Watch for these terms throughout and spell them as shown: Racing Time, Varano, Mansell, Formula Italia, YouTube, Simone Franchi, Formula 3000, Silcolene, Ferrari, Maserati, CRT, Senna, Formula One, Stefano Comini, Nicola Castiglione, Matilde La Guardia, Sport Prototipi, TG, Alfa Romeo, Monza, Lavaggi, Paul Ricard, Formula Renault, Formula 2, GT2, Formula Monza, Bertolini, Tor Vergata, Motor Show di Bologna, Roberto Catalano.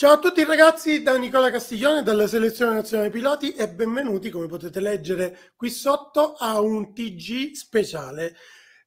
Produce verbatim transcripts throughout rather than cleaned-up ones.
Ciao a tutti ragazzi, da Nicola Castiglione dalla Selezione Nazionale Piloti e benvenuti, come potete leggere qui sotto, a un T G speciale.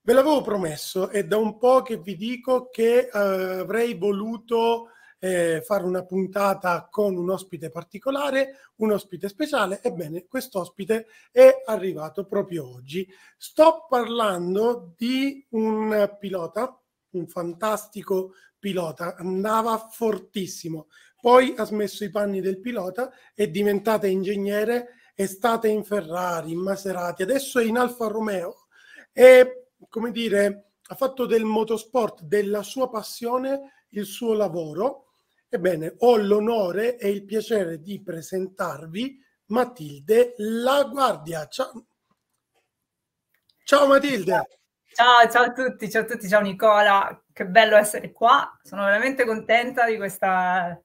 Ve l'avevo promesso e da un po' che vi dico che eh, avrei voluto eh, fare una puntata con un ospite particolare, un ospite speciale. Ebbene, quest'ospite è arrivato proprio oggi. Sto parlando di un pilota, un fantastico pilota, andava fortissimo, poi ha smesso i panni del pilota, è diventata ingegnere, è stata in Ferrari, in Maserati, adesso è in Alfa Romeo e, come dire, ha fatto del motorsport, della sua passione, il suo lavoro. Ebbene, ho l'onore e il piacere di presentarvi Matilde La Guardia. Ciao, ciao Matilde! Ciao, ciao a tutti, ciao a tutti, ciao Nicola, che bello essere qua, sono veramente contenta di, questa,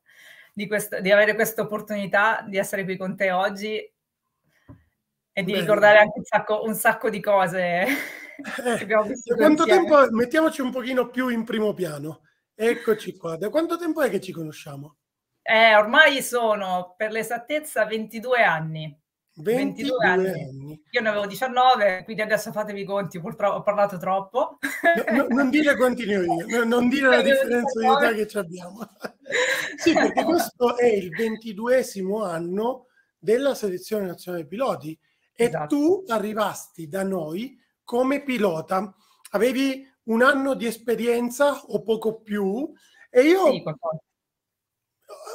di, questa, di avere questa opportunità di essere qui con te oggi e di Bene. ricordare anche un sacco, un sacco di cose eh, che abbiamo visto. Da quanto tempo, mettiamoci un pochino più in primo piano, eccoci qua, da quanto tempo è che ci conosciamo? Eh, ormai sono, per l'esattezza, ventidue anni. ventidue, ventidue anni. anni. Io ne avevo diciannove, quindi adesso fatevi i conti, purtroppo ho parlato troppo. No, no, non dire quanti ne ho io, non dire la differenza di età che ci abbiamo. Sì, perché questo è il ventiduesimo anno della Selezione Nazionale Piloti e esatto. Tu arrivasti da noi come pilota, avevi un anno di esperienza o poco più e io... Sì,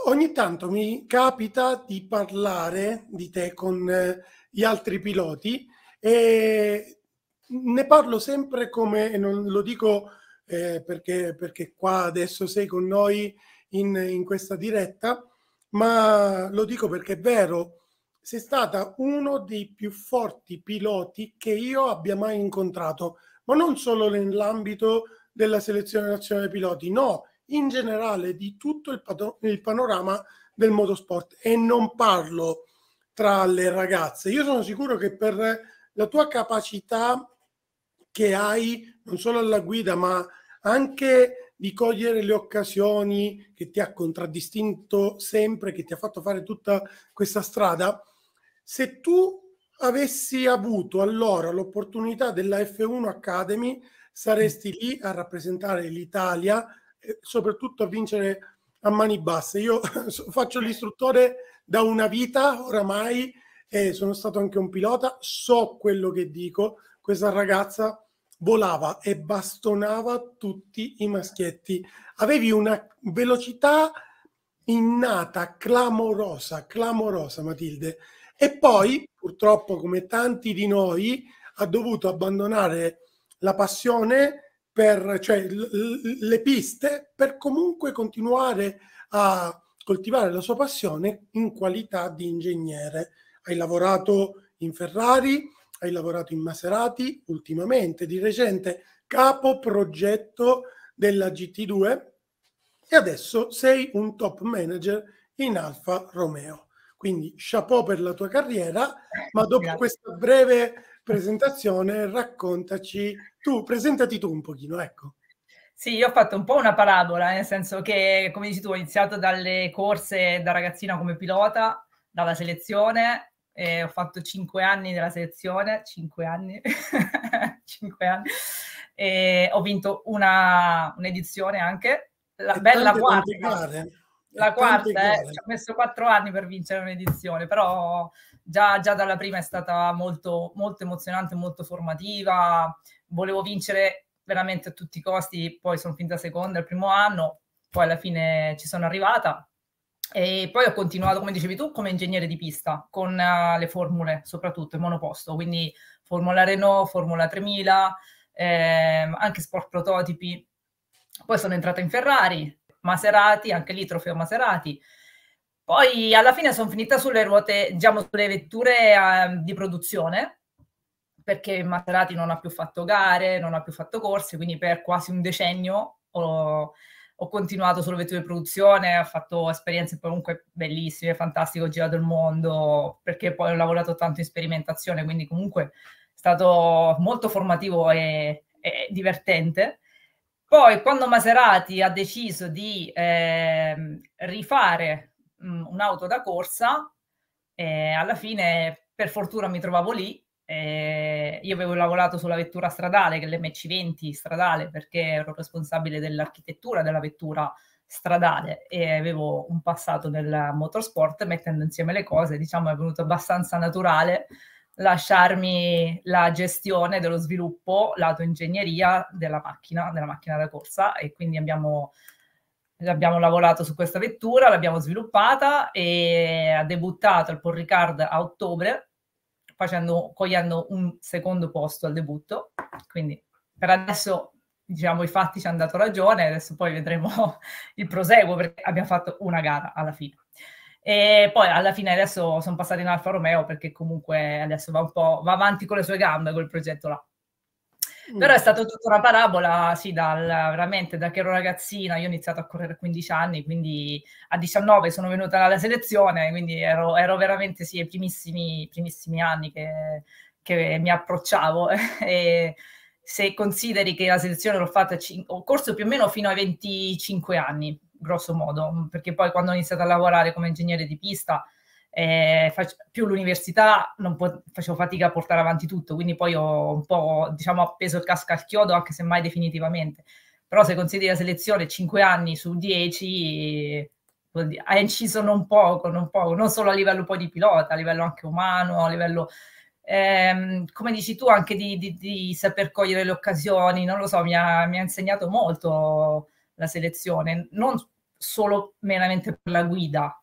ogni tanto mi capita di parlare di te con eh, gli altri piloti e ne parlo sempre come, e non lo dico eh, perché, perché qua adesso sei con noi in, in questa diretta, ma lo dico perché è vero, sei stata uno dei più forti piloti che io abbia mai incontrato, ma non solo nell'ambito della Selezione Nazionale Piloti, no, in generale di tutto il, il panorama del motorsport, e non parlo tra le ragazze. Io sono sicuro che per la tua capacità che hai non solo alla guida ma anche di cogliere le occasioni che ti ha contraddistinto sempre, che ti ha fatto fare tutta questa strada, se tu avessi avuto allora l'opportunità della F uno Academy saresti lì a rappresentare l'Italia, soprattutto a vincere a mani basse. Io faccio l'istruttore da una vita oramai e sono stato anche un pilota, so quello che dico. Questa ragazza volava e bastonava tutti i maschietti, avevi una velocità innata clamorosa, clamorosa Matilde, e poi purtroppo come tanti di noi ha dovuto abbandonare la passione per, cioè, le piste, per comunque continuare a coltivare la sua passione in qualità di ingegnere. Hai lavorato in Ferrari, hai lavorato in Maserati, ultimamente, di recente, capo progetto della G T due e adesso sei un top manager in Alfa Romeo. Quindi chapeau per la tua carriera, ma dopo Grazie. questa breve presentazione raccontaci tu, presentati tu un pochino, ecco. Sì, io ho fatto un po' una parabola, nel senso che, come dici tu, ho iniziato dalle corse da ragazzina come pilota, dalla selezione, e ho fatto cinque anni della selezione, cinque anni, cinque anni, e ho vinto una, un'edizione anche, la e bella quarta, la quarta, eh, ci ho messo quattro anni per vincere un'edizione, però... Già, già dalla prima è stata molto, molto emozionante, molto formativa, volevo vincere veramente a tutti i costi, poi sono finita seconda il primo anno, poi alla fine ci sono arrivata e poi ho continuato, come dicevi tu, come ingegnere di pista, con uh, le formule, soprattutto il monoposto, quindi Formula Renault, Formula tremila, ehm, anche Sport Prototipi, poi sono entrata in Ferrari, Maserati, anche lì Trofeo Maserati. Poi alla fine sono finita sulle ruote, diciamo sulle vetture eh, di produzione, perché Maserati non ha più fatto gare, non ha più fatto corse, quindi per quasi un decennio ho, ho continuato sulle vetture di produzione, ho fatto esperienze comunque bellissime, fantastiche, ho girato il mondo, perché poi ho lavorato tanto in sperimentazione, quindi comunque è stato molto formativo e, e divertente. Poi quando Maserati ha deciso di eh, rifare mh, un'auto da corsa, eh, alla fine per fortuna mi trovavo lì. Eh, io avevo lavorato sulla vettura stradale, che è l'emme ci venti stradale, perché ero responsabile dell'architettura della vettura stradale e avevo un passato nel motorsport. Mettendo insieme le cose, diciamo, è venuto abbastanza naturale lasciarmi la gestione dello sviluppo lato ingegneria della macchina, della macchina da corsa, e quindi abbiamo, abbiamo lavorato su questa vettura, l'abbiamo sviluppata e ha debuttato al Paul Ricard a ottobre, facendo, cogliendo un secondo posto al debutto. Quindi per adesso, diciamo, i fatti ci hanno dato ragione, adesso poi vedremo il proseguo, perché abbiamo fatto una gara alla fine. E poi alla fine adesso sono passata in Alfa Romeo, perché comunque adesso va un po' va avanti con le sue gambe quel progetto là. Mm. Però è stata tutta una parabola, sì, dal, veramente da che ero ragazzina. Io ho iniziato a correre a quindici anni, quindi a diciannove sono venuta alla selezione, quindi ero, ero veramente, sì, i primissimi, primissimi anni che, che mi approcciavo. E se consideri che la selezione l'ho fatta, ho corso più o meno fino ai venticinque anni, grosso modo, perché poi quando ho iniziato a lavorare come ingegnere di pista, eh, più l'università, non facevo fatica a portare avanti tutto, quindi poi ho un po', diciamo, appeso il casco al chiodo, anche se mai definitivamente. Però se consideri la selezione cinque anni su dieci, ha inciso non poco, non poco, non solo a livello poi di pilota, a livello anche umano, a livello... Eh, come dici tu, anche di, di, di saper cogliere le occasioni, non lo so, mi ha, mi ha insegnato molto la selezione, non solo meramente per la guida,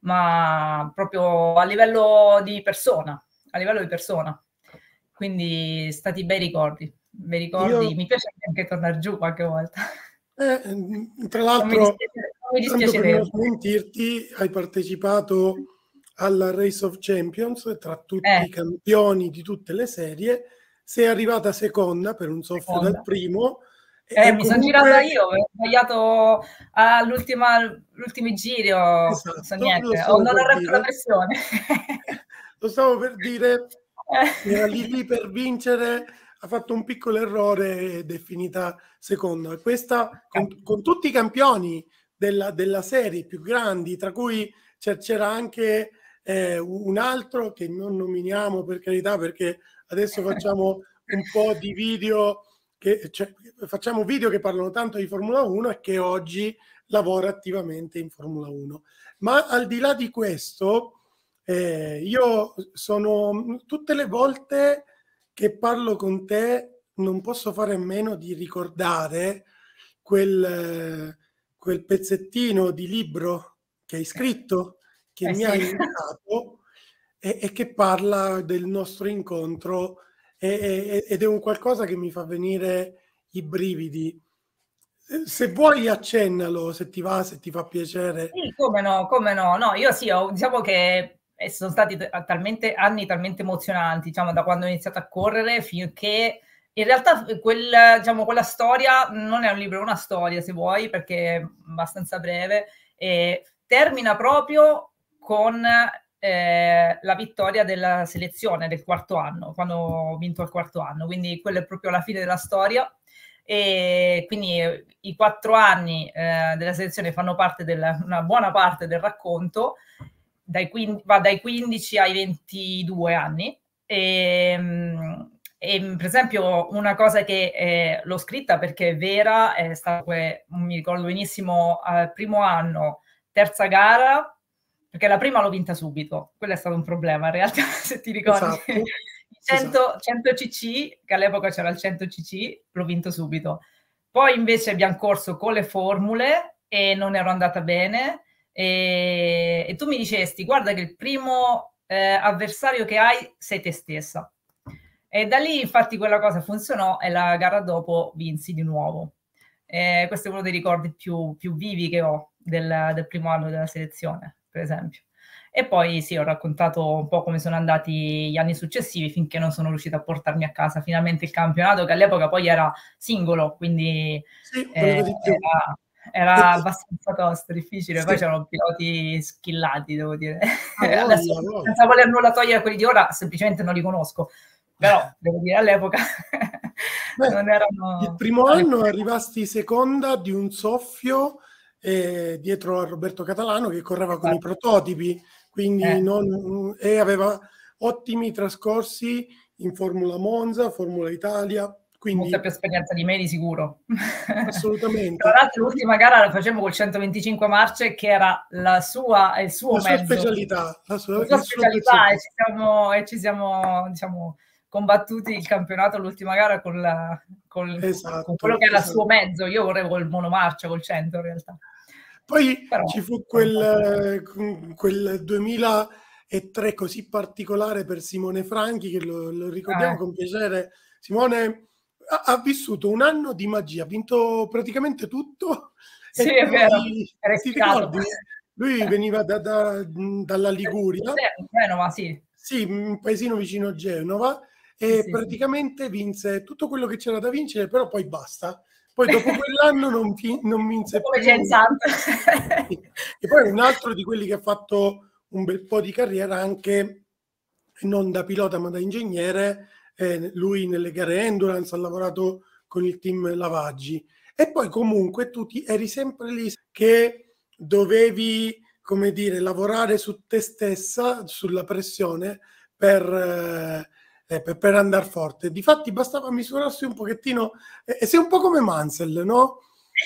ma proprio a livello di persona, a livello di persona. Quindi stati bei ricordi, bei ricordi. Io... mi piace anche tornare giù qualche volta. Eh, tra l'altro, per smentirti, hai partecipato alla Race of Champions, tra tutti eh. i campioni di tutte le serie, sei arrivata seconda per un soffio seconda. dal primo. Eh, mi comunque... sono girata io, ho sbagliato all'ultimo giro, esatto, so niente. Oh, non ho retto la pressione. Lo stavo per dire, era lì lì per vincere, ha fatto un piccolo errore ed è finita seconda. E questa, con, con tutti i campioni della, della serie più grandi, tra cui c'era anche eh, un altro che non nominiamo, per carità, perché adesso facciamo un po' di video... Che, cioè, facciamo video che parlano tanto di Formula uno e che oggi lavora attivamente in Formula uno. Ma al di là di questo, eh, io sono tutte le volte che parlo con te non posso fare a meno di ricordare quel, quel pezzettino di libro che hai scritto, che eh mi sì. hai invitato e, e che parla del nostro incontro, ed è un qualcosa che mi fa venire i brividi. Se vuoi accennalo, se ti va, se ti fa piacere. Sì, come no, come no. No, io sì, ho, diciamo che sono stati talmente anni talmente emozionanti, diciamo, da quando ho iniziato a correre, finché in realtà quel, diciamo, quella storia non è un libro, è una storia, se vuoi, perché è abbastanza breve e termina proprio con Eh, la vittoria della selezione del quarto anno, quando ho vinto il quarto anno, quindi quella è proprio la fine della storia. E quindi eh, i quattro anni eh, della selezione fanno parte della, una buona parte del racconto, dai va dai quindici ai ventidue anni. E, e per esempio una cosa che eh, l'ho scritta perché è vera, è stato, mi ricordo benissimo, al primo anno, terza gara, perché la prima l'ho vinta subito, quello è stato un problema in realtà, se ti ricordi. Esatto. cento cc, che all'epoca c'era il cento cc, l'ho vinto subito. Poi invece abbiamo corso con le formule e non ero andata bene, e, e tu mi dicesti, guarda che il primo eh, avversario che hai sei te stessa. E da lì infatti quella cosa funzionò e la gara dopo vinsi di nuovo. Eh, questo è uno dei ricordi più, più vivi che ho del, del primo anno della selezione, per esempio. E poi sì, ho raccontato un po' come sono andati gli anni successivi, finché non sono riuscita a portarmi a casa finalmente il campionato, che all'epoca poi era singolo, quindi sì, eh, era, era abbastanza tosto, difficile. Sì. Poi c'erano piloti skillati, devo dire. Ah, adesso, no, no. Senza voler nulla togliere quelli di ora, semplicemente non li conosco, però devo dire all'epoca Beh, non erano... Il primo anno arrivasti seconda di un soffio eh, dietro a Roberto Catalano, che correva con, esatto, i prototipi, quindi eh. non, e aveva ottimi trascorsi in Formula Monza, Formula Italia. Quindi... molta più esperienza di me di sicuro, assolutamente. Tra l'altro l'ultima gara la facciamo col centoventicinque marce, che era la sua, il suo la mezzo sua specialità, la sua, la sua specialità, e ci siamo, e ci siamo diciamo, combattuti il campionato l'ultima gara con, la, con, esatto, con quello che era, esatto, il suo mezzo. Io vorrei col monomarcia, col cento in realtà. Poi però ci fu quel, quel duemilatré così particolare per Simone Franchi, che lo, lo ricordiamo eh. con piacere. Simone ha vissuto un anno di magia, ha vinto praticamente tutto. Sì, è vero, ti ricordi? Lui veniva da, da, dalla Liguria, Genova, sì. Sì, un paesino vicino a Genova, e sì, praticamente sì. vinse tutto quello che c'era da vincere, però poi basta. Poi dopo quell'anno non, non vinse più. E poi un altro di quelli che ha fatto un bel po' di carriera, anche non da pilota ma da ingegnere. Eh, lui nelle gare endurance ha lavorato con il team Lavaggi, e poi comunque tu ti, eri sempre lì che dovevi, come dire, lavorare su te stessa, sulla pressione per, eh, per, per andare forte. Difatti bastava misurarsi un pochettino, e eh, sei un po' come Mansell, no?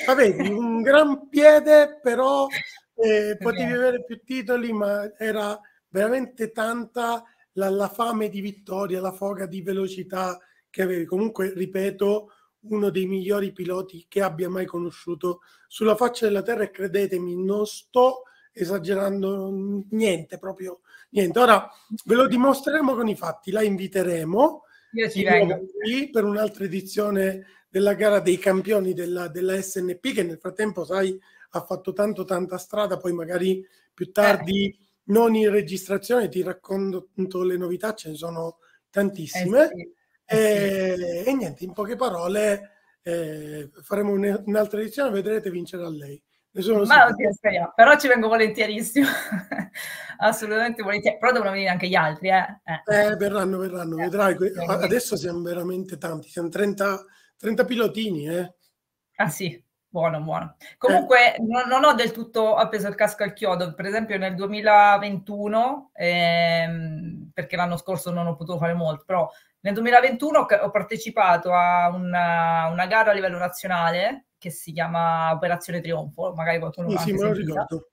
Avevi un gran piede, però eh, potevi avere più titoli, ma era veramente tanta La, la fame di vittoria, la foga di velocità che avevi. Comunque, ripeto, uno dei migliori piloti che abbia mai conosciuto sulla faccia della terra, e credetemi, non sto esagerando niente, proprio niente. Ora ve lo dimostreremo con i fatti, la inviteremo Io ci vengo. per un'altra edizione della gara dei campioni della, della S N P, che nel frattempo, sai, ha fatto tanto tanta strada. Poi magari più tardi... Eh. Non in registrazione, ti racconto le novità, ce ne sono tantissime. Eh sì, eh sì. E, e niente, in poche parole eh, faremo un'altra un edizione, vedrete, vincerà lei. Ne sono Ma oddio, speriamo. Però ci vengo volentierissimo, assolutamente volentieri. Però devono venire anche gli altri. Eh, eh. eh verranno, verranno, eh, vedrai. Adesso siamo veramente tanti, siamo trenta, trenta pilotini. Eh. Ah sì. Buono, buono. Comunque eh. non, non ho del tutto appeso il casco al chiodo. Per esempio nel duemilaventuno, ehm, perché l'anno scorso non ho potuto fare molto, però nel duemilaventuno ho partecipato a una, una gara a livello nazionale che si chiama Operazione Trionfo, magari qualcuno eh sì, me lo ricordo.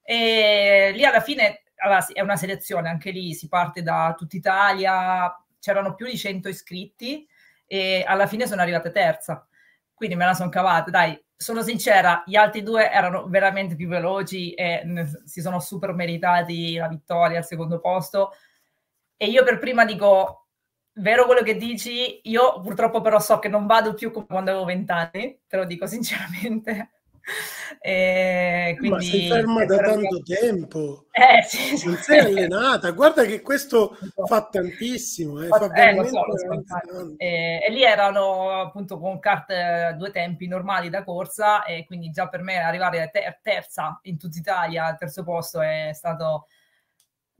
E lì alla fine, allora, è una selezione, anche lì si parte da tutta Italia, c'erano più di cento iscritti e alla fine sono arrivata terza. Quindi me la sono cavata, dai. Sono sincera, gli altri due erano veramente più veloci e si sono super meritati la vittoria al secondo posto. E io per prima dico, vero quello che dici, io purtroppo però so che non vado più come quando avevo vent'anni, te lo dico sinceramente. E quindi, ma sei ferma da tanto che... tempo, eh, sì, non sei allenata, guarda che questo so. fa tantissimo eh. fa eh, lo so, lo so, tanto. E, e lì erano appunto con kart due tempi normali da corsa, e quindi già per me arrivare ter terza in tutta Italia, al terzo posto, è stato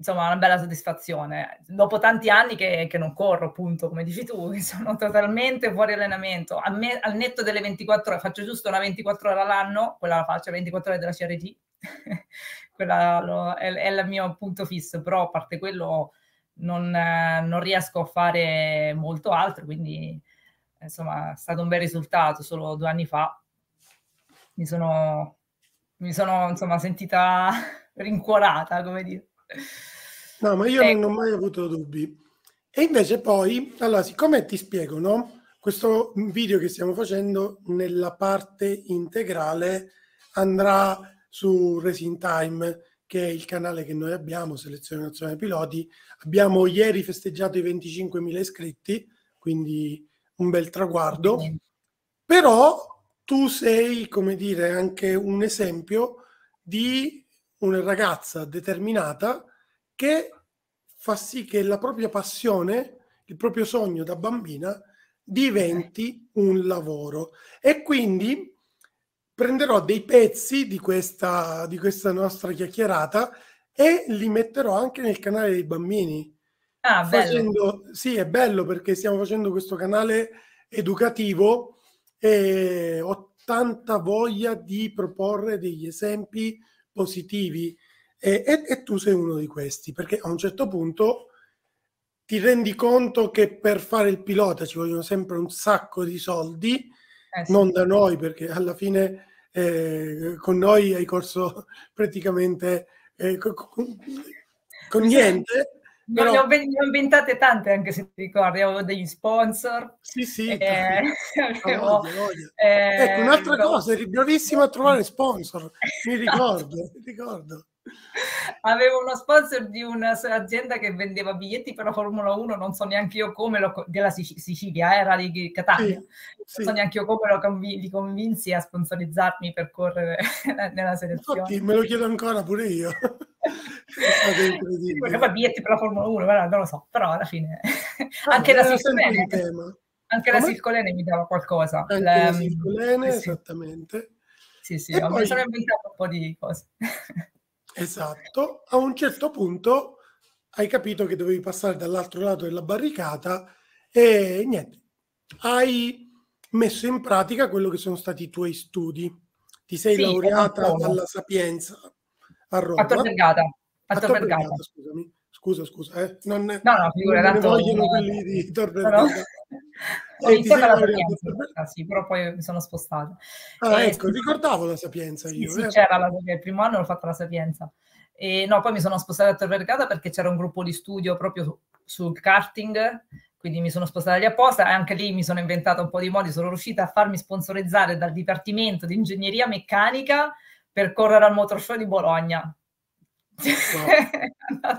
insomma una bella soddisfazione, dopo tanti anni che, che non corro, appunto, come dici tu, che sono totalmente fuori allenamento. A me, al netto delle ventiquattro ore, faccio giusto una ventiquattro ore all'anno, quella la faccio, ventiquattro ore della C R T, quella lo, è, è il mio punto fisso, però a parte quello non, non riesco a fare molto altro, quindi insomma è stato un bel risultato. Solo due anni fa mi sono, mi sono insomma sentita rincuorata, come dire. No, ma io ecco. non ho mai avuto dubbi. E invece poi, allora, siccome ti spiego, no? Questo video che stiamo facendo nella parte integrale andrà su Racing Time, che è il canale che noi abbiamo, Selezione Nazionale Piloti. Abbiamo ieri festeggiato i venticinquemila iscritti, quindi un bel traguardo. Mm. Però tu sei, come dire, anche un esempio di una ragazza determinata che fa sì che la propria passione, il proprio sogno da bambina, diventi un lavoro. E quindi prenderò dei pezzi di questa, di questa nostra chiacchierata e li metterò anche nel canale dei bambini. Ah, bello. Facendo, sì, è bello perché stiamo facendo questo canale educativo e ho tanta voglia di proporre degli esempi positivi e, e, e tu sei uno di questi, perché a un certo punto ti rendi conto che per fare il pilota ci vogliono sempre un sacco di soldi, eh sì. non da noi, perché alla fine eh, con noi hai corso praticamente eh, con, con niente. Ne ho inventate tante, anche se ti ricordi, avevo degli sponsor. Sì, sì. Eh, avevo, voglia, voglia. Eh, ecco, un'altra avevo... cosa, eri bravissima a trovare sponsor, mi ricordo, no. mi ricordo. Avevo uno sponsor di un'azienda che vendeva biglietti per la Formula uno, non so neanche io come, lo, della Sicilia, eh, era di Catania, sì, sì. non so neanche io come lo conv- li convinsi a sponsorizzarmi per correre nella selezione. Infatti me lo chiedo ancora pure io. Sì, perché poi biglietti per la Formula uno, però non lo so, però alla fine ah, anche la Silcolene anche Come? la Silcolene mi dava qualcosa, anche la, la Silcolene, sì. esattamente sì sì, ho poi... sono inventato un po' di cose. Esatto, a un certo punto hai capito che dovevi passare dall'altro lato della barricata e niente, hai messo in pratica quello che sono stati i tuoi studi, ti sei sì, laureata alla Sapienza a Roma, a Tor Vergata, a Tor Vergata. Scusami, scusa, scusa, eh. non, no, no, figura, non tanto, vogliono no, quelli di Tor Vergata. No. Eh, ah, sì, però poi mi sono spostata. Ah, eh, ecco, sì, ricordavo la Sapienza io. Sì, eh. sì, c'era la, il primo anno l'ho fatta la Sapienza. E, no, poi mi sono spostata a Tor Vergata perché c'era un gruppo di studio proprio su, sul karting, quindi mi sono spostata lì apposta, e anche lì mi sono inventata un po' di modi, sono riuscita a farmi sponsorizzare dal Dipartimento di Ingegneria Meccanica per correre al Motor Show di Bologna. No.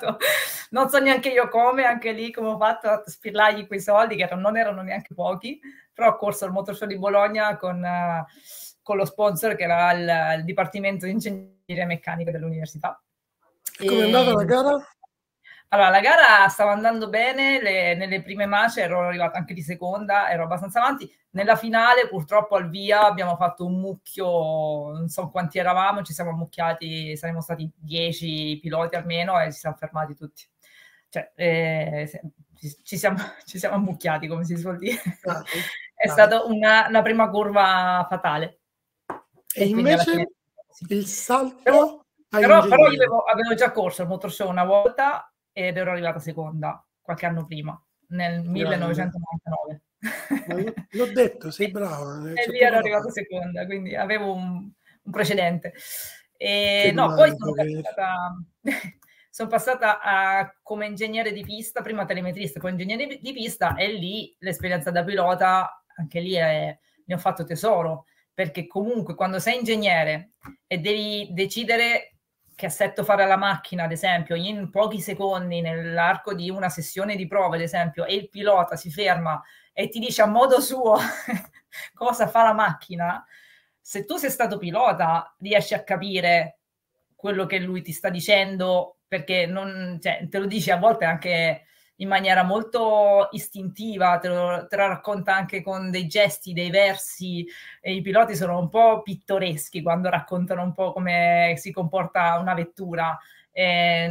Non so neanche io come, anche lì come ho fatto a spillargli quei soldi che non erano neanche pochi, però ho corso al Motor Show di Bologna con, uh, con lo sponsor che era il, il Dipartimento di Ingegneria Meccanica dell'università. E come è andata la gara? Allora, la gara stava andando bene, le, nelle prime manche ero arrivata anche di seconda, ero abbastanza avanti. Nella finale, purtroppo, al via abbiamo fatto un mucchio, non so quanti eravamo, ci siamo ammucchiati, saremmo stati dieci piloti almeno e ci siamo fermati tutti. Cioè, eh, ci, siamo, ci siamo ammucchiati, come si suol dire. Ah, È ah. stata una, una prima curva fatale. E, e invece fine, sì. il salto... Però, però, però io avevo, avevo già corso al Motor Show una volta, ed ero arrivata seconda qualche anno prima, nel millenovecentonovantanove. L'ho detto, sei brava. E lì ero arrivata seconda, quindi avevo un, un precedente. E no, poi sono passata, sono passata a, come ingegnere di pista, prima telemetrista, come ingegnere di pista, e lì l'esperienza da pilota, anche lì è, ne ho fatto tesoro, perché comunque quando sei ingegnere e devi decidere che assetto fare alla macchina, ad esempio, in pochi secondi nell'arco di una sessione di prova, ad esempio, e il pilota si ferma e ti dice a modo suo cosa fa la macchina, se tu sei stato pilota riesci a capire quello che lui ti sta dicendo, perché non, cioè, te lo dice a volte anche in maniera molto istintiva, te lo, te lo racconta anche con dei gesti, dei versi, e i piloti sono un po' pittoreschi quando raccontano un po' come si comporta una vettura, e,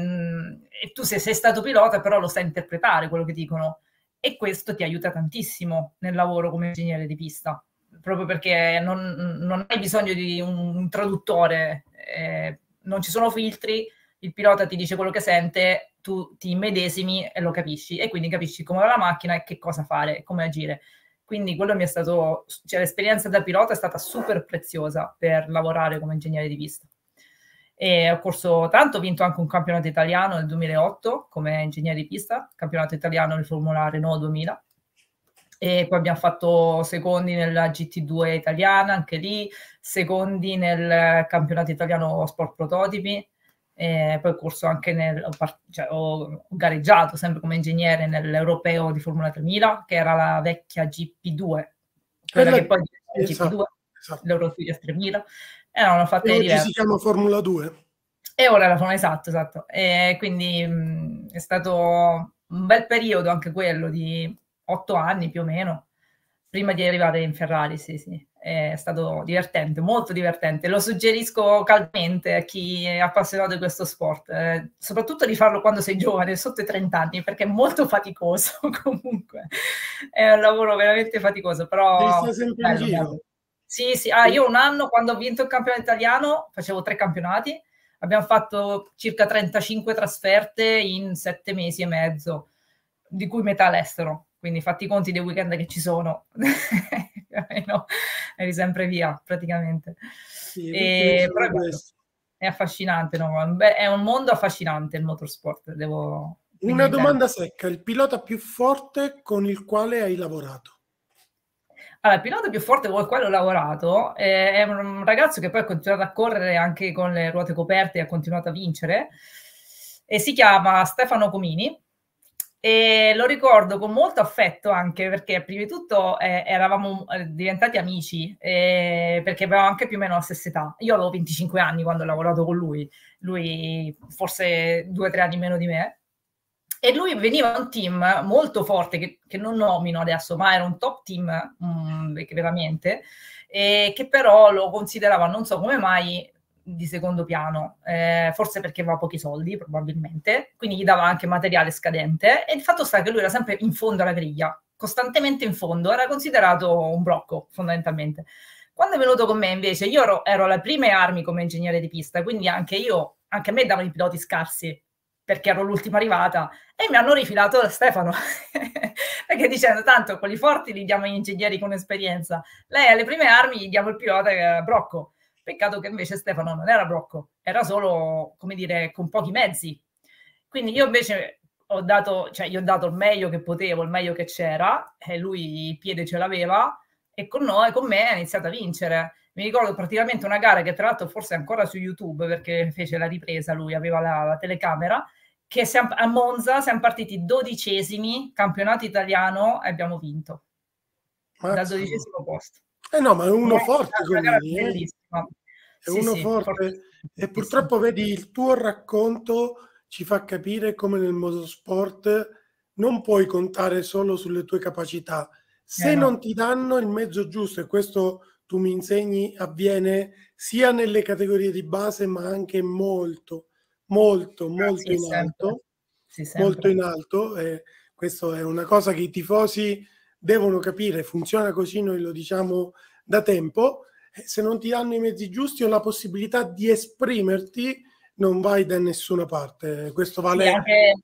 e tu se sei stato pilota però lo sai interpretare quello che dicono, e questo ti aiuta tantissimo nel lavoro come ingegnere di pista, proprio perché non, non hai bisogno di un, un traduttore, eh, non ci sono filtri, il pilota ti dice quello che sente, tu ti immedesimi e lo capisci, e quindi capisci come va la macchina e che cosa fare, come agire. Quindi quello mi è stato, cioè l'esperienza da pilota è stata super preziosa per lavorare come ingegnere di pista. E ho corso tanto, ho vinto anche un campionato italiano nel duemilaotto come ingegnere di pista, campionato italiano di Formula Renault duemila, e poi abbiamo fatto secondi nella G T due italiana, anche lì, secondi nel campionato italiano Sport Prototipi. E poi ho corso anche nel, cioè ho gareggiato sempre come ingegnere nell'europeo di Formula tremila, che era la vecchia G P due, quella la... che poi è esatto, G P due, esatto. l'Europeo tremila, erano fatte diverse. Si chiama Formula due. E ora la Formula esatto, esatto. E quindi mh, è stato un bel periodo anche quello di otto anni più o meno, prima di arrivare in Ferrari, sì, sì. È stato divertente, molto divertente. Lo suggerisco caldamente a chi è appassionato di questo sport, eh, soprattutto di farlo quando sei giovane, sotto i trenta anni, perché è molto faticoso comunque. È un lavoro veramente faticoso, però... Devi stare sempre in giro. Sì, sì. Ah, io un anno, quando ho vinto il campionato italiano, facevo tre campionati, abbiamo fatto circa trentacinque trasferte in sette mesi e mezzo, di cui metà all'estero. Quindi fatti i conti dei weekend che ci sono, no, eri sempre via praticamente. Sì, e, però è, è affascinante, no? È un mondo affascinante il motorsport. Devo Una domanda secca, il pilota più forte con il quale hai lavorato? Allora, il pilota più forte con il quale ho lavorato è, è un ragazzo che poi ha continuato a correre anche con le ruote coperte e ha continuato a vincere, e si chiama Stefano Comini. E lo ricordo con molto affetto anche perché prima di tutto eh, eravamo diventati amici, eh, perché avevamo anche più o meno la stessa età. Io avevo venticinque anni quando ho lavorato con lui, lui forse due o tre anni meno di me, e lui veniva da un team molto forte che, che non nomino adesso, ma era un top team mm, veramente, e che però lo considerava, non so come mai, di secondo piano, eh, forse perché aveva pochi soldi probabilmente, quindi gli dava anche materiale scadente, e il fatto sta che lui era sempre in fondo alla griglia, costantemente in fondo, era considerato un brocco fondamentalmente. Quando è venuto con me invece, io ero, ero alle prime armi come ingegnere di pista, quindi anche io, anche a me davano i piloti scarsi perché ero l'ultima arrivata, e mi hanno rifilato Stefano perché dicendo tanto quelli forti li diamo agli ingegneri con esperienza, lei alle prime armi gli diamo il pilota che è brocco. Peccato che invece Stefano non era brocco, era solo, come dire, con pochi mezzi. Quindi io invece ho dato, cioè io ho dato il meglio che potevo, il meglio che c'era, e lui il piede ce l'aveva, e con noi, con me ha iniziato a vincere. Mi ricordo praticamente una gara che tra l'altro forse è ancora su YouTube, perché fece la ripresa, lui aveva la, la telecamera, che siamo, a Monza siamo partiti dodicesimi, campionato italiano, e abbiamo vinto. Mazzia. Dal dodicesimo posto. Eh no, ma è uno eh, forte, quindi, eh. È sì, uno sì, forte. forte. E purtroppo, vedi, il tuo racconto ci fa capire come nel motorsport non puoi contare solo sulle tue capacità. Se eh, non no. ti danno il mezzo giusto, e questo tu mi insegni avviene sia nelle categorie di base, ma anche molto, molto, molto ah, sì, in sempre. alto. Sì, molto in alto. E questo è una cosa che i tifosi devono capire, funziona così, noi lo diciamo da tempo. Se non ti danno i mezzi giusti o la possibilità di esprimerti, non vai da nessuna parte. Questo vale... Sì, anche...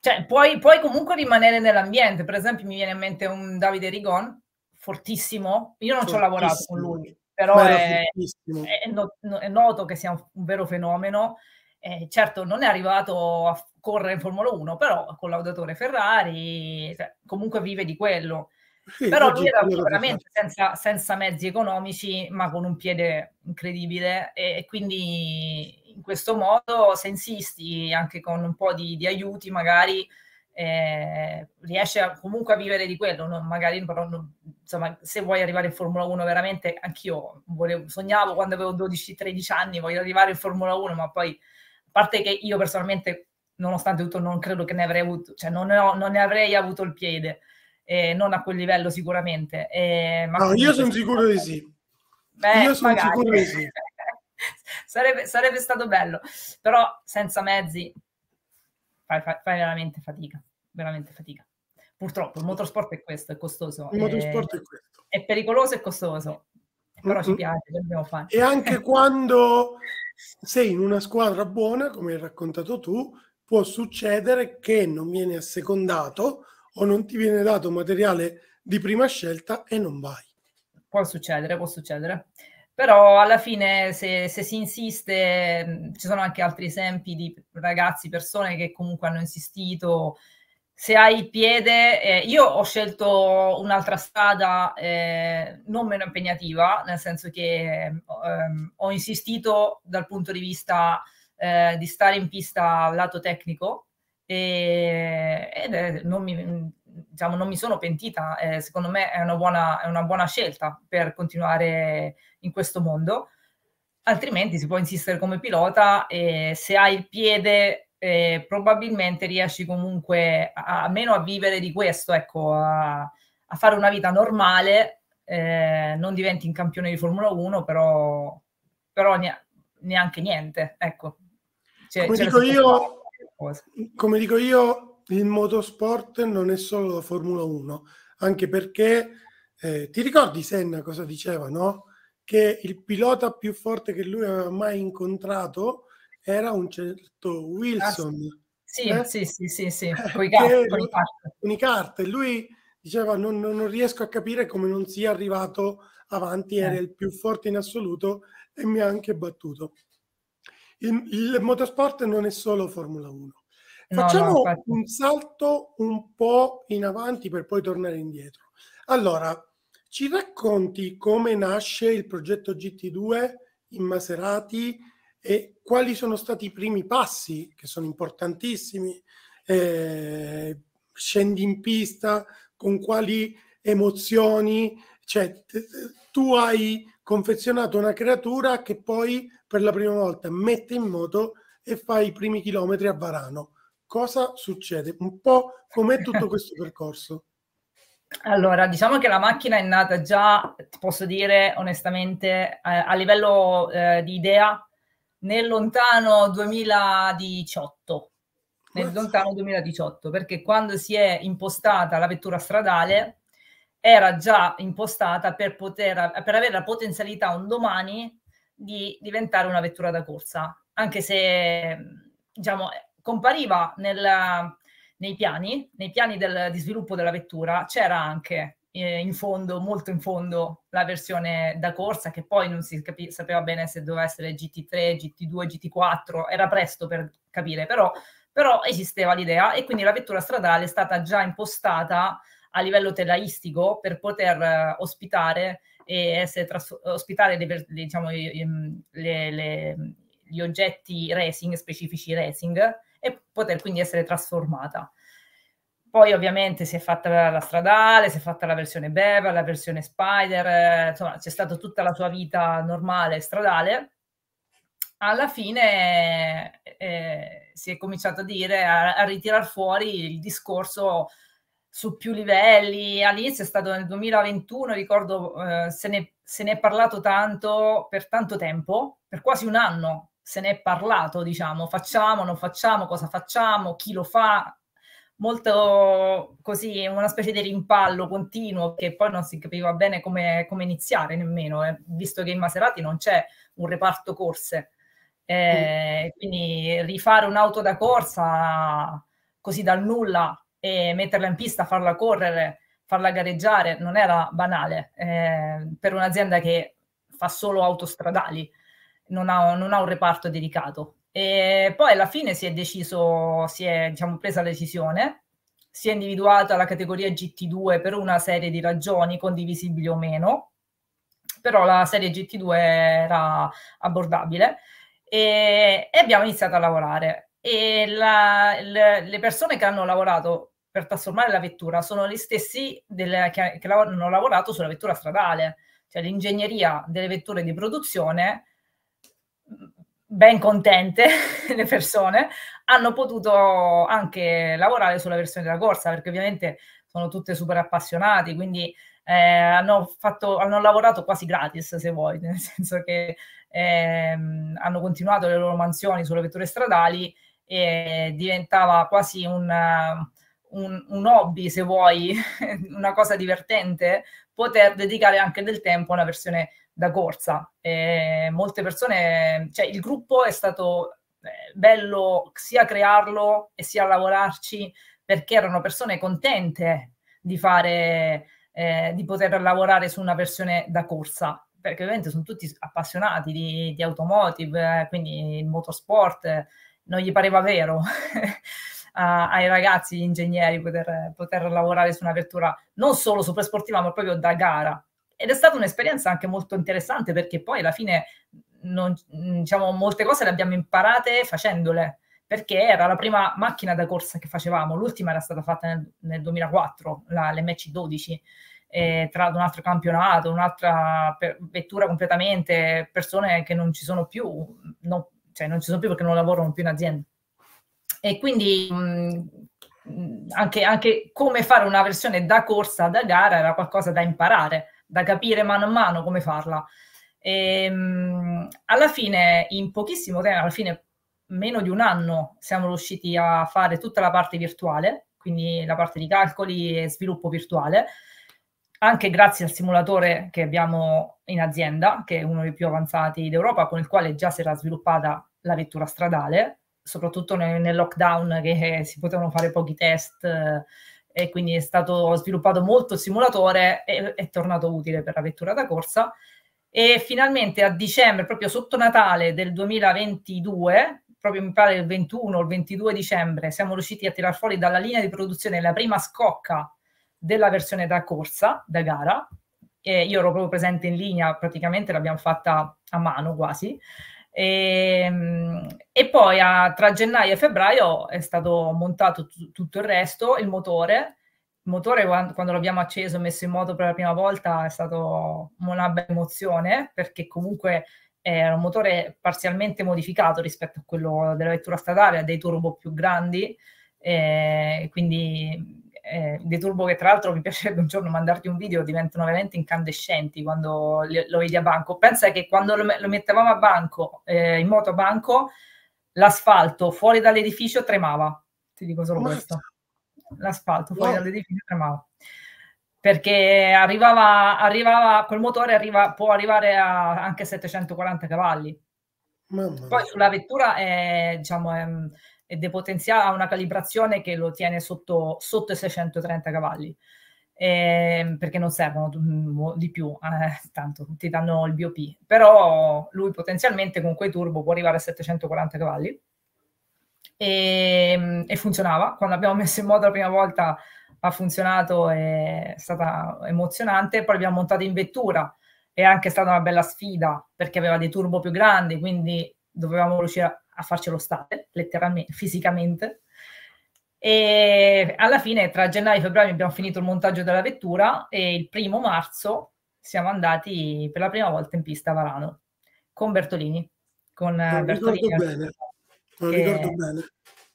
cioè, puoi, puoi comunque rimanere nell'ambiente. Per esempio mi viene in mente un Davide Rigon, fortissimo. Io non ci ho lavorato con lui, però è, è, no, è noto che sia un, un vero fenomeno. Eh, certo, non è arrivato a correre in Formula uno, però collaudatore Ferrari, cioè, comunque vive di quello. Sì, però lui era veramente senza, senza mezzi economici, ma con un piede incredibile, e, e quindi in questo modo, se insisti anche con un po' di, di aiuti, magari eh, riesci a, comunque a vivere di quello. Non, magari, però, non, insomma, se vuoi arrivare in Formula uno veramente, anch'io volevo, sognavo quando avevo dodici tredici anni, voglio arrivare in Formula uno, ma poi... A parte che io personalmente, nonostante tutto, non credo che ne avrei avuto, cioè non ne, ho, non ne avrei avuto il piede, eh, non a quel livello sicuramente. Eh, ma no, io sono sicuro di sì. Beh, io sono sicuro di sì. sarebbe, sarebbe stato bello, però senza mezzi fai, fai, fai veramente fatica, veramente fatica. Purtroppo il motorsport è questo, è costoso. Il è, motorsport è questo. È pericoloso e costoso, però mm-hmm. ci piace, dobbiamo fare. E anche quando... Se in una squadra buona, come hai raccontato tu, può succedere che non viene assecondato o non ti viene dato materiale di prima scelta e non vai. Può succedere, può succedere. Però alla fine se, se si insiste, ci sono anche altri esempi di ragazzi, persone che comunque hanno insistito. Se hai il piede, eh, io ho scelto un'altra strada eh, non meno impegnativa, nel senso che ehm, ho insistito dal punto di vista eh, di stare in pista lato tecnico, e, ed eh, non, mi, diciamo, non mi sono pentita, eh, secondo me è una, buona, è una buona scelta per continuare in questo mondo, altrimenti si può insistere come pilota e se hai il piede... Eh, probabilmente riesci comunque a, a meno a vivere di questo, ecco, a, a fare una vita normale, eh, non diventi un campione di Formula uno, però, però neanche niente, ecco. Cioè, come, dico io, come dico io, il motorsport non è solo la Formula uno, anche perché, eh, ti ricordi Senna cosa diceva, no? Che il pilota più forte che lui aveva mai incontrato era un certo Wilson. Ah, sì, eh? sì, sì, sì, sì, con i carte. Lui diceva non, non riesco a capire come non sia arrivato avanti, era eh. il più forte in assoluto e mi ha anche battuto. Il, il motorsport non è solo Formula uno. Facciamo no, no, un salto un po' in avanti per poi tornare indietro. Allora, ci racconti come nasce il progetto G T due in Maserati e quali sono stati i primi passi, che sono importantissimi, eh, scendi in pista, con quali emozioni, cioè tu hai confezionato una creatura che poi per la prima volta mette in moto e fa i primi chilometri a Varano. Cosa succede? Un po' com'è tutto questo percorso? Allora, diciamo che la macchina è nata già, ti posso dire onestamente, a, a livello eh, di idea, nel lontano duemiladiciotto. Nel Mazza. lontano duemiladiciotto, perché quando si è impostata la vettura stradale era già impostata per, poter, per avere la potenzialità un domani di diventare una vettura da corsa, anche se diciamo, compariva nel... Nei piani, nei piani del, di sviluppo della vettura c'era anche eh, in fondo, molto in fondo, la versione da corsa, che poi non si capi, sapeva bene se doveva essere G T tre, G T due, G T quattro, era presto per capire, però, però esisteva l'idea e quindi la vettura stradale è stata già impostata a livello terraistico per poter eh, ospitare, e essere ospitare le, diciamo, le, le, gli oggetti racing, specifici racing, e poter quindi essere trasformata. Poi ovviamente si è fatta la stradale, si è fatta la versione Beva, la versione Spider, eh, insomma c'è stata tutta la tua vita normale stradale. Alla fine eh, si è cominciato a dire, a, a ritirare fuori il discorso su più livelli. All'inizio è stato nel duemilaventuno, ricordo, eh, se, ne, se ne è parlato tanto, per tanto tempo, per quasi un anno, se ne è parlato, diciamo, facciamo, non facciamo, cosa facciamo, chi lo fa, molto così, una specie di rimpallo continuo, che poi non si capiva bene come, come iniziare nemmeno, eh, visto che in Maserati non c'è un reparto corse, eh, mm. quindi rifare un'auto da corsa così dal nulla e metterla in pista, farla correre, farla gareggiare, non era banale, eh, per un'azienda che fa solo autostradali. Non ha, non ha un reparto dedicato. E poi alla fine si è deciso, si è diciamo, presa la decisione, si è individuata la categoria G T due per una serie di ragioni condivisibili o meno, però la serie G T due era abbordabile e, e abbiamo iniziato a lavorare. E la, le, le persone che hanno lavorato per trasformare la vettura sono gli stessi delle, che, che hanno lavorato sulla vettura stradale, cioè l'ingegneria delle vetture di produzione. Ben contente le persone hanno potuto anche lavorare sulla versione della corsa, perché ovviamente sono tutte super appassionati, quindi eh, hanno, fatto, hanno lavorato quasi gratis, se vuoi, nel senso che eh, hanno continuato le loro mansioni sulle vetture stradali e diventava quasi un, un, un hobby, se vuoi, una cosa divertente, poter dedicare anche del tempo a una versione da corsa. Eh, molte persone, cioè il gruppo è stato eh, bello sia crearlo e sia lavorarci, perché erano persone contente di fare eh, di poter lavorare su una versione da corsa, perché ovviamente sono tutti appassionati di, di automotive, eh, quindi il motorsport eh, non gli pareva vero a, ai ragazzi gli ingegneri poter, poter lavorare su una vettura non solo super sportiva ma proprio da gara. Ed è stata un'esperienza anche molto interessante, perché poi alla fine non, diciamo, molte cose le abbiamo imparate facendole, perché era la prima macchina da corsa che facevamo, l'ultima era stata fatta nel, nel duemilaquattro, l'M C dodici, eh, tra un altro campionato, un'altra vettura completamente, persone che non ci sono più, no, cioè non ci sono più perché non lavorano più in azienda. E quindi mh, anche, anche come fare una versione da corsa, da gara, era qualcosa da imparare, da capire mano a mano come farla. E, alla fine, in pochissimo tempo, alla fine meno di un anno, siamo riusciti a fare tutta la parte virtuale, quindi la parte di calcoli e sviluppo virtuale, anche grazie al simulatore che abbiamo in azienda, che è uno dei più avanzati d'Europa, con il quale già si era sviluppata la vettura stradale, soprattutto nel, nel lockdown, che si potevano fare pochi test, e quindi è stato sviluppato molto il simulatore e è tornato utile per la vettura da corsa. E finalmente a dicembre, proprio sotto Natale del duemilaventidue, proprio mi pare il ventuno o il ventidue dicembre, siamo riusciti a tirar fuori dalla linea di produzione la prima scocca della versione da corsa, da gara. E io ero proprio presente in linea, praticamente l'abbiamo fatta a mano quasi. E, e poi a, tra gennaio e febbraio è stato montato tutto il resto, il motore. Il motore, quando, quando l'abbiamo acceso e messo in moto per la prima volta, è stata una bella emozione, perché comunque era un motore parzialmente modificato rispetto a quello della vettura stradale, ha dei turbo più grandi, eh, quindi eh, dei turbo che, tra l'altro, mi piacerebbe un giorno mandarti un video, diventano veramente incandescenti quando li, lo vedi a banco. Pensa che quando lo, lo mettevamo a banco, eh, in moto a banco, l'asfalto fuori dall'edificio tremava, ti dico solo questo, l'asfalto fuori no. dall'edificio tremava. Perché arrivava, arrivava col motore arriva, può arrivare a anche settecentoquaranta cavalli. Mamma Poi sulla vettura è, diciamo, è, è depotenziata, ha una calibrazione che lo tiene sotto, sotto i seicentotrenta cavalli, eh, perché non servono di più, eh, tanto ti danno il B O P. Però lui potenzialmente con quei turbo può arrivare a settecentoquaranta cavalli. E, e funzionava. Quando l'abbiamo messo in moto la prima volta ha funzionato, è stata emozionante. Poi l'abbiamo montato in vettura, è anche stata una bella sfida perché aveva dei turbo più grandi, quindi dovevamo riuscire a farcelo stare letteralmente, fisicamente. E alla fine, tra gennaio e febbraio, abbiamo finito il montaggio della vettura e il primo marzo siamo andati per la prima volta in pista a Varano con Bertolini. Con non Bertolini bene. Non che... ricordo bene.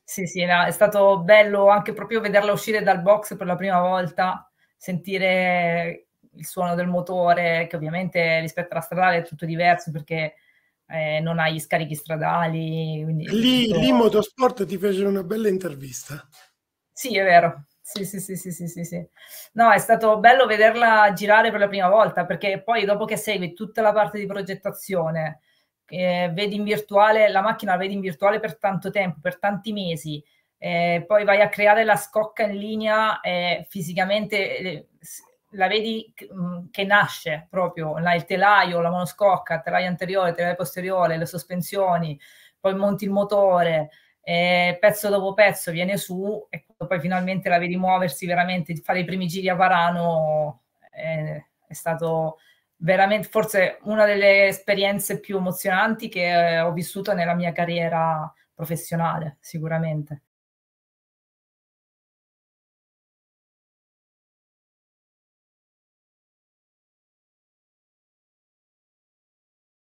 Sì, sì, no, è stato bello anche proprio vederla uscire dal box per la prima volta, sentire il suono del motore, che ovviamente rispetto alla stradale è tutto diverso perché eh, non ha gli scarichi stradali. Lì, tutto... lì Motorsport ti fece una bella intervista. Sì, è vero. Sì, sì, sì, sì, sì, sì, sì. No, è stato bello vederla girare per la prima volta, perché poi dopo che segui tutta la parte di progettazione, Eh, vedi in virtuale la macchina, la vedi in virtuale per tanto tempo, per tanti mesi, eh, poi vai a creare la scocca in linea, eh, fisicamente eh, la vedi che nasce proprio là, il telaio, la monoscocca, il telaio anteriore, il telaio posteriore, le sospensioni, poi monti il motore, eh, pezzo dopo pezzo viene su e poi finalmente la vedi muoversi veramente, fare i primi giri a Varano. eh, è stato veramente forse una delle esperienze più emozionanti che ho vissuto nella mia carriera professionale, sicuramente.